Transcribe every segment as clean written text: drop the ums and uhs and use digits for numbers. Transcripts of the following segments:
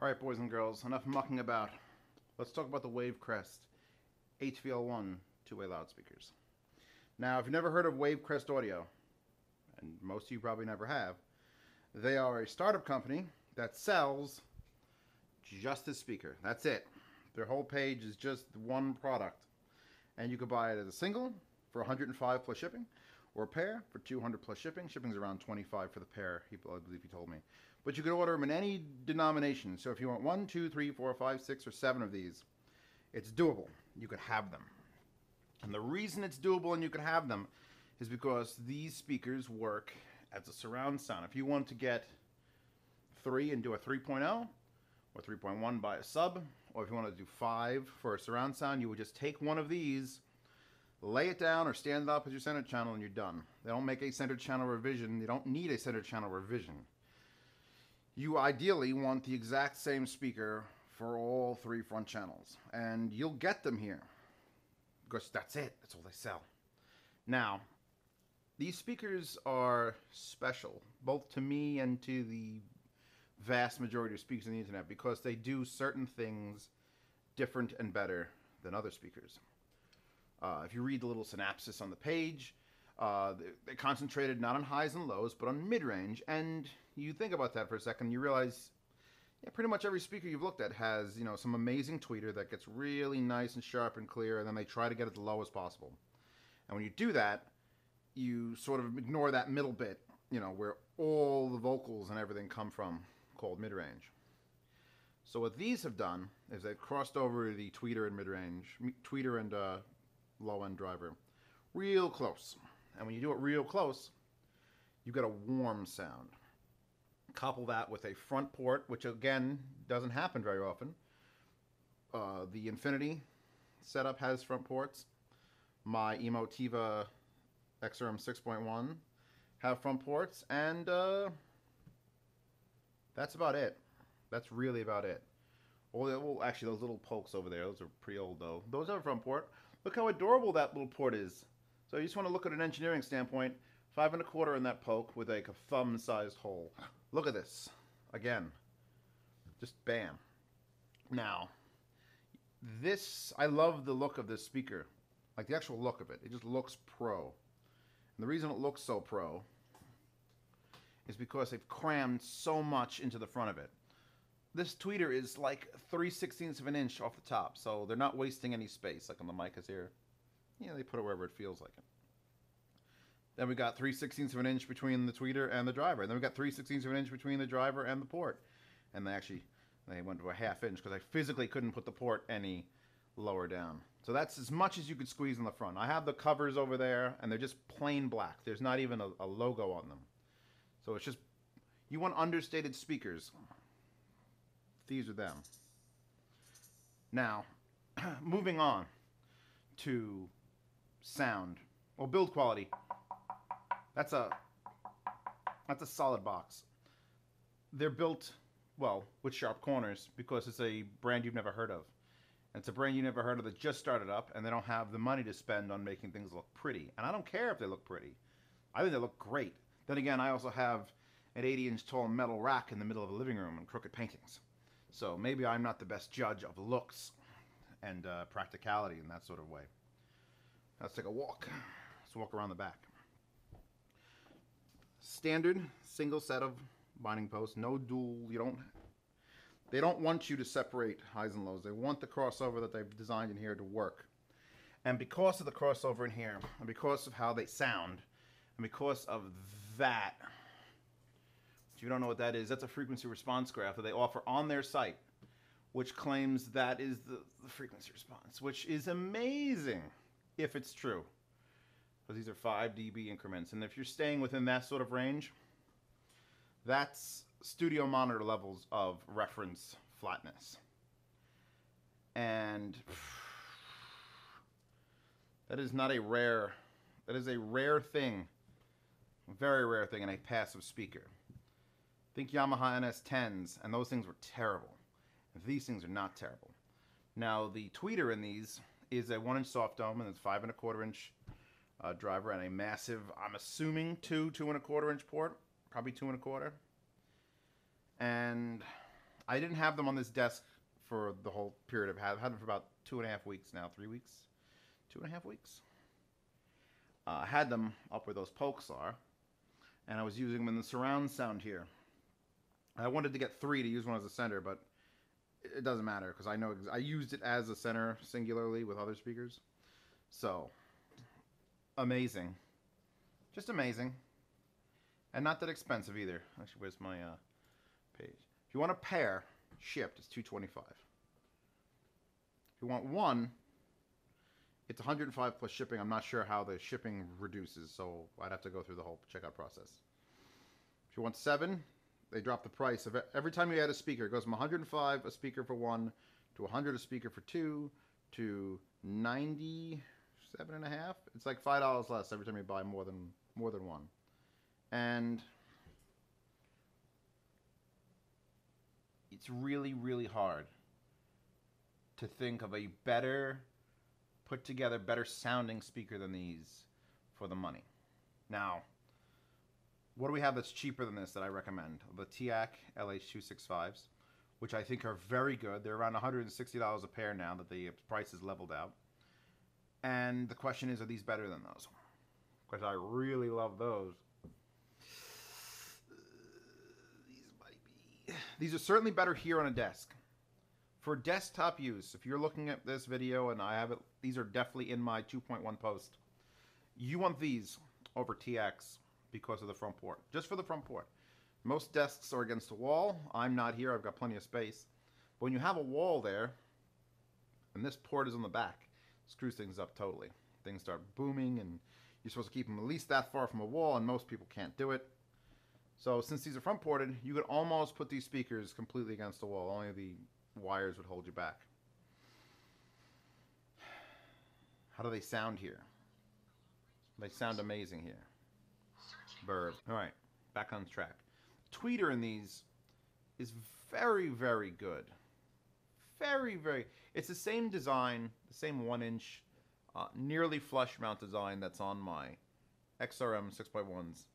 Alright, boys and girls, enough mucking about. Let's talk about the WaveCrest HVL1 two-way loudspeakers. Now, if you've never heard of WaveCrest Audio, and most of you probably never have, they are a startup company that sells just this speaker. That's it. Their whole page is just one product. And you could buy it as a single for $105 plus shipping, or a pair for $200 plus shipping. Shipping's around $25 for the pair, I believe he told me. But you could order them in any denomination. So if you want 1, 2, 3, 4, 5, 6, or 7 of these, it's doable. You could have them. And the reason it's doable and you could have them is because these speakers work as a surround sound. If you want to get 3 and do a 3.0, or 3.1 by a sub, or if you want to do 5 for a surround sound, you would just take one of these, lay it down or stand it up as your center channel, and you're done. They don't make a center channel revision. They don't need a center channel revision. You ideally want the exact same speaker for all 3 front channels, and you'll get them here because that's it. That's all they sell. Now, these speakers are special, both to me and to the vast majority of speakers on the internet, because they do certain things different and better than other speakers. If you read the little synopsis on the page, they're concentrated not on highs and lows, but on mid-range. And you think about that for a second, you realize, yeah, pretty much every speaker you've looked at has, you know, some amazing tweeter that gets really nice and sharp and clear, and then they try to get it as low as possible. And when you do that, you sort of ignore that middle bit, you know, where all the vocals and everything come from, called mid-range. So what these have done is they've crossed over the tweeter and mid-range, tweeter and low-end driver, real close. And when you do it real close, you get a warm sound. Couple that with a front port, which again doesn't happen very often. The Infinity setup has front ports. My Emotiva XRM 6.1 have front ports, and that's about it. That's really about it. Well, actually, those little pokes over there, those are pretty old, though. Those have a front port. Look how adorable that little port is. So you just want to look at an engineering standpoint. 5 1/4 in that poke with like a thumb-sized hole. Look at this. Again. Just bam. Now, this, I love the look of this speaker. Like the actual look of it. It just looks pro. And the reason it looks so pro is because they've crammed so much into the front of it. This tweeter is like 3/16 of an inch off the top, so they're not wasting any space, like on the micas here. Yeah, they put it wherever it feels like it. Then we got 3/16 of an inch between the tweeter and the driver. And then we got 3/16 of an inch between the driver and the port. And they went to a 1/2 inch because I physically couldn't put the port any lower down. So that's as much as you could squeeze in the front. I have the covers over there, and they're just plain black. There's not even a logo on them. So it's just, you want understated speakers. These are them. Now, moving on to sound, or build quality. That's a solid box. They're built, well, with sharp corners because it's a brand you've never heard of. And it's a brand you never heard of that just started up, and they don't have the money to spend on making things look pretty. And I don't care if they look pretty. I think they look great. Then again, I also have an 80-inch tall metal rack in the middle of a living room and crooked paintings. So maybe I'm not the best judge of looks and practicality in that sort of way. Now let's take a walk. Let's walk around the back. Standard single set of binding posts, no dual. They don't want you to separate highs and lows. They want the crossover that they've designed in here to work. And because of the crossover in here, and because of how they sound, and because of that, if you don't know what that is, that's a frequency response graph that they offer on their site, which claims that is the frequency response, which is amazing if it's true. Because these are 5 dB increments, and if you're staying within that sort of range, that's studio monitor levels of reference flatness. And that is not a rare, that is a rare thing, a very rare thing in a passive speaker. Think Yamaha NS10s, and those things were terrible. These things are not terrible. Now, the tweeter in these is a 1-inch soft dome, and it's 5 1/4 inch driver, and a massive, I'm assuming, 2 2 1/4 inch port, probably 2 1/4. And I didn't have them on this desk for the whole period. I've had them for about 2.5 weeks now, 3 weeks, 2.5 weeks. I had them up where those pokes are, and I was using them in the surround sound here. I wanted to get three to use one as a center, but it doesn't matter because I know I used it as a center singularly with other speakers. So amazing, just amazing, and not that expensive either. Actually, where's my page? If you want a pair shipped, it's $225. If you want one, it's $105 plus shipping. I'm not sure how the shipping reduces, so I'd have to go through the whole checkout process. If you want seven, they drop the price of every time you add a speaker. It goes from $105 a speaker for one to $100 a speaker for two to $97.50. It's like $5 less every time you buy more than one. And it's really, really hard to think of a better put together, better sounding speaker than these for the money. Now, what do we have that's cheaper than this that I recommend? The TX LH265s, which I think are very good. They're around $160 a pair now that the price is leveled out. And the question is, are these better than those? Because I really love those. These are certainly better here on a desk. For desktop use, if you're looking at this video, and I have it, these are definitely in my 2.1 post. You want these over TX because of the front port, just for the front port. Most desks are against the wall. I'm not here, I've got plenty of space. But when you have a wall there, and this port is on the back, it screws things up totally. Things start booming, and you're supposed to keep them at least that far from a wall, and most people can't do it. So since these are front ported, you could almost put these speakers completely against the wall. Only the wires would hold you back. How do they sound here? They sound amazing here. Burb. All right, back on track. Tweeter in these is very, very good. Very, very. It's the same design, the same 1-inch, nearly flush mount design that's on my XRM 6.1s.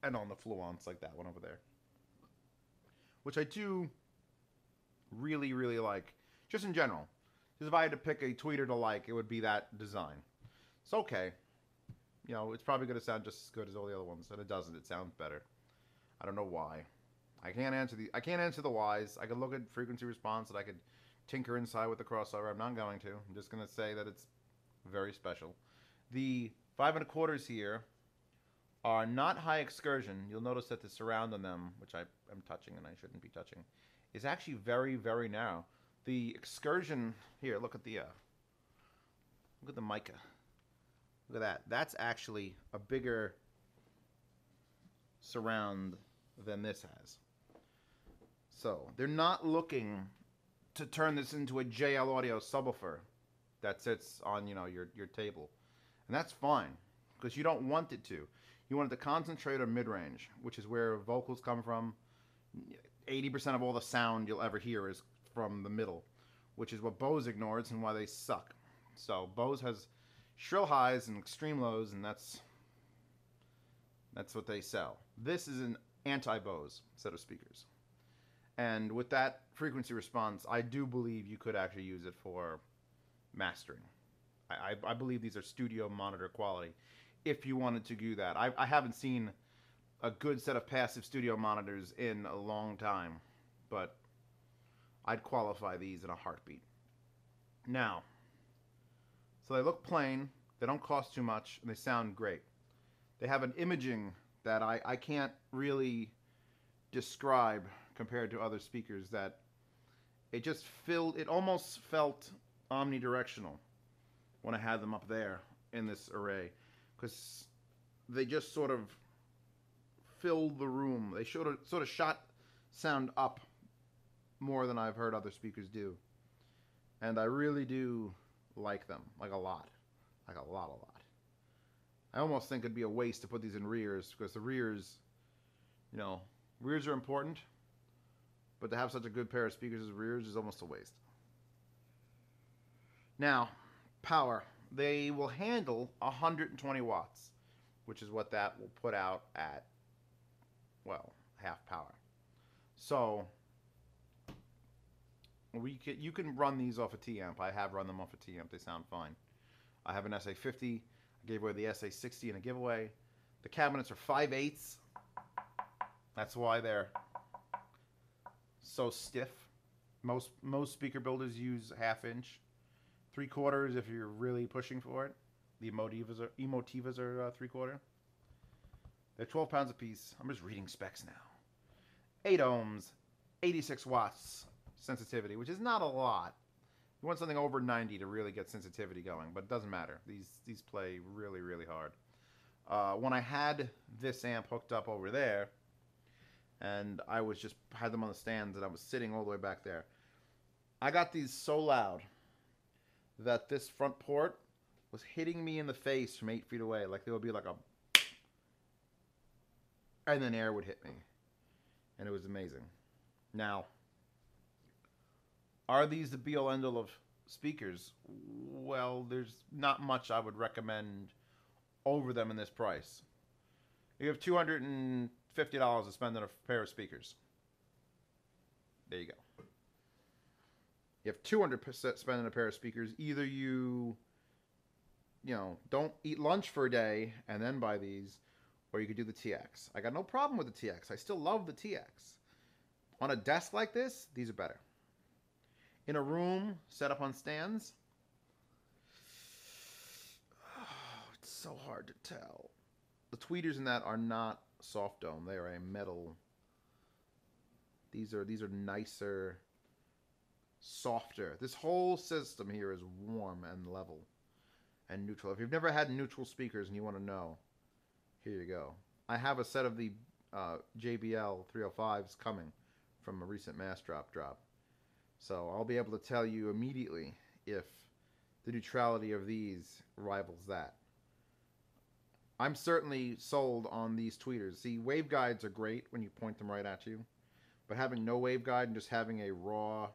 And on the Fluence, like that one over there, which I do really, really like. Just in general, just if I had to pick a tweeter to like, it would be that design. It's okay, you know, it's probably going to sound just as good as all the other ones, and it doesn't. It sounds better. I don't know why. I can't answer the whys. I could look at frequency response, and I could tinker inside with the crossover. I'm not going to. I'm just going to say that it's very special. The 5.25s here are not high excursion. You'll notice that the surround on them, which I am touching and I shouldn't be touching, is actually very, very narrow. The excursion here, look at the mica. Look at that. That's actually a bigger surround than this has. So they're not looking to turn this into a JL Audio subwoofer that sits on, you know, your table, and that's fine because you don't want it to. You want it to concentrate on mid-range, which is where vocals come from. 80% of all the sound you'll ever hear is from the middle, which is what Bose ignores and why they suck. So Bose has shrill highs and extreme lows, and that's what they sell. This is an anti-Bose set of speakers. And with that frequency response, I do believe you could actually use it for mastering. I believe these are studio monitor quality. If you wanted to do that, I haven't seen a good set of passive studio monitors in a long time, but I'd qualify these in a heartbeat. Now, so they look plain, they don't cost too much, and they sound great. They have an imaging that I can't really describe compared to other speakers, that it just filled, it almost felt omnidirectional when I had them up there in this array, because they just sort of filled the room. They sort of shot sound up more than I've heard other speakers do. And I really do like them, like a lot. Like a lot. I almost think it'd be a waste to put these in rears, because the rears, you know, rears are important, but to have such a good pair of speakers as rears is almost a waste. Now, power. They will handle 120 watts, which is what that will put out at, well, half power. So You can run these off a T amp. I have run them off a T amp. They sound fine. I have an SA50. I gave away the SA60 in a giveaway. The cabinets are 5/8. That's why they're so stiff. Most speaker builders use 1/2 inch, 3/4 if you're really pushing for it. The Emotivas are 3/4. They're 12 pounds a piece. I'm just reading specs now. 8 ohms, 86 watts sensitivity, which is not a lot. You want something over 90 to really get sensitivity going, but it doesn't matter. These play really, really hard. When I had this amp hooked up over there, and I was just had them on the stands, and I was sitting all the way back there, I got these so loud that this front port was hitting me in the face from 8 feet away. Like there would be like a, and then air would hit me, and it was amazing. Now, are these the be-all end-all of speakers? Well, there's not much I would recommend over them in this price. You have $250 to spend on a pair of speakers. There you go. You have $200 to spend on a pair of speakers. Either you know, don't eat lunch for a day and then buy these, or you could do the TX. I got no problem with the TX. I still love the TX. On a desk like this, these are better. In a room set up on stands, oh, it's so hard to tell. The tweeters in that are not soft dome; they are a metal. These are nicer, softer. This whole system here is warm and level, and neutral. If you've never had neutral speakers and you want to know, here you go. I have a set of the JBL 305s coming from a recent mass drop. So I'll be able to tell you immediately if the neutrality of these rivals that. I'm certainly sold on these tweeters. See, waveguides are great when you point them right at you, but having no waveguide and just having a raw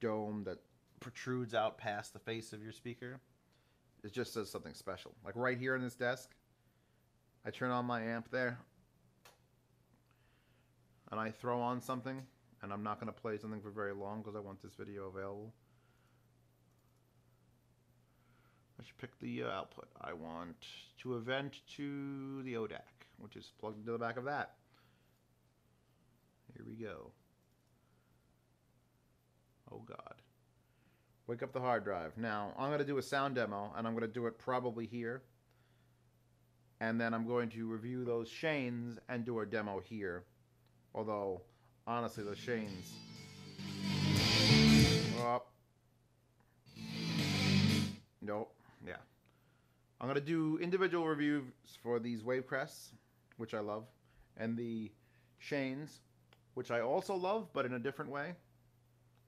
dome that protrudes out past the face of your speaker, it just says something special. Like right here on this desk, I turn on my amp there, and I throw on something. And I'm not going to play something for very long because I want this video available. I should pick the output. I want to event to the ODAC, which is plugged into the back of that. Here we go. Oh God. Wake up the hard drive. Now, I'm going to do a sound demo, and I'm going to do it probably here. And then I'm going to review those chains and do a demo here. Although, honestly, those chains. Oh. Nope. Yeah. I'm going to do individual reviews for these WaveCrests, which I love, and the chains, which I also love, but in a different way.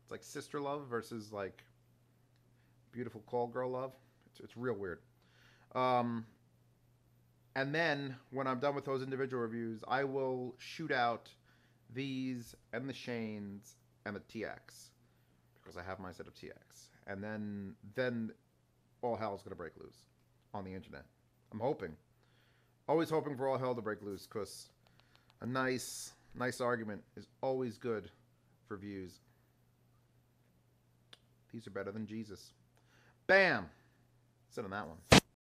It's like sister love versus like beautiful call girl love. It's real weird. And then when I'm done with those individual reviews, I will shoot out these and the chains and the TX, because I have my set of TX, and then all hell's gonna break loose on the internet. I'm hoping, always hoping for all hell to break loose, because a nice argument is always good for views. These are better than Jesus. Bam. Sit on that one.